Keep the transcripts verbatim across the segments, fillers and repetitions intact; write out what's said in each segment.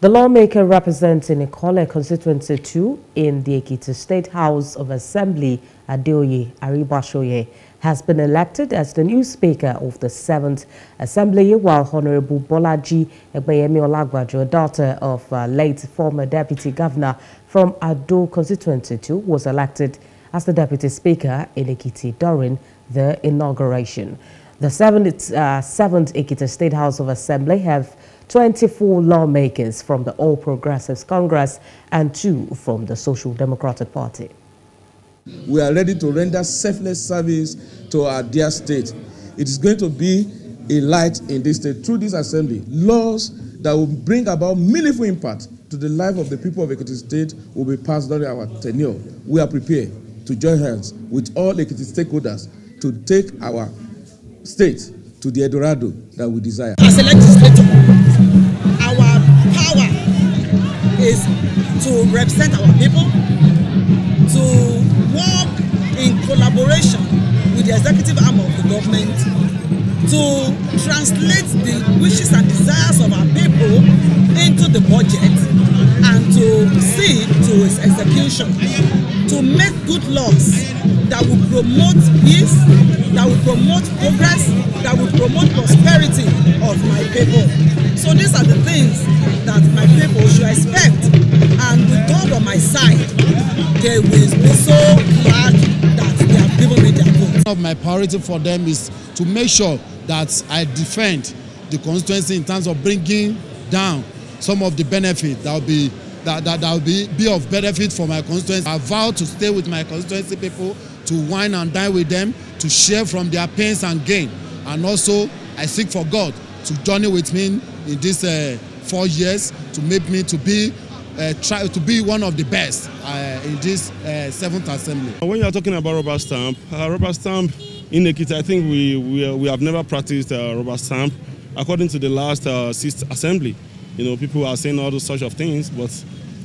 The lawmaker represents in Ikole Constituency Two in the Ekiti State House of Assembly, Adeoye Aribashoye, has been elected as the new Speaker of the seventh Assembly, while Honorable Bolaji Egbeyemi-Olagbaju, daughter of uh, late former Deputy Governor from Ado Constituency Two, was elected as the Deputy Speaker in Ekiti during the inauguration. The seventh, uh, seventh Ekiti State House of Assembly have twenty-four lawmakers from the All Progressives Congress and two from the Social Democratic Party. We are ready to render selfless service to our dear state. It is going to be a light in this state through this assembly. Laws that will bring about meaningful impact to the life of the people of Ekiti State will be passed during our tenure. We are prepared to join hands with all Ekiti stakeholders to take our state to the Eldorado that we desire. As a legislature, our power is to represent our people, to work in collaboration with the executive arm of the government, to translate the wishes and desires of our people into the budget and to see to its execution, to make good laws that will promote peace, that will promote progress, that will promote prosperity of my people. So these are the things that my people should expect, and with God on my side, they will be so glad that they have given me their vote. One of my priority for them is to make sure that I defend the constituency in terms of bringing down some of the benefits that will be that, that, that will be, be of benefit for my constituency. I vow to stay with my constituency people, to wine and dine with them, to share from their pains and gain. And also, I seek for God to journey with me in these uh, four years to make me to be uh, try to be one of the best uh, in this uh, seventh assembly. When you are talking about rubber stamp, uh, rubber stamp in Ekiti, I think we we, we have never practiced uh, rubber stamp. According to the last uh, sixth assembly, you know, people are saying all those sorts of things, but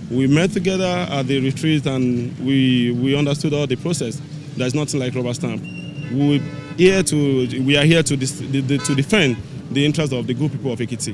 we met together at the retreat and we we understood all the process. There's nothing like rubber stamp. We here to we are here to dis, the, the, to defend the interests of the good people of Ekiti.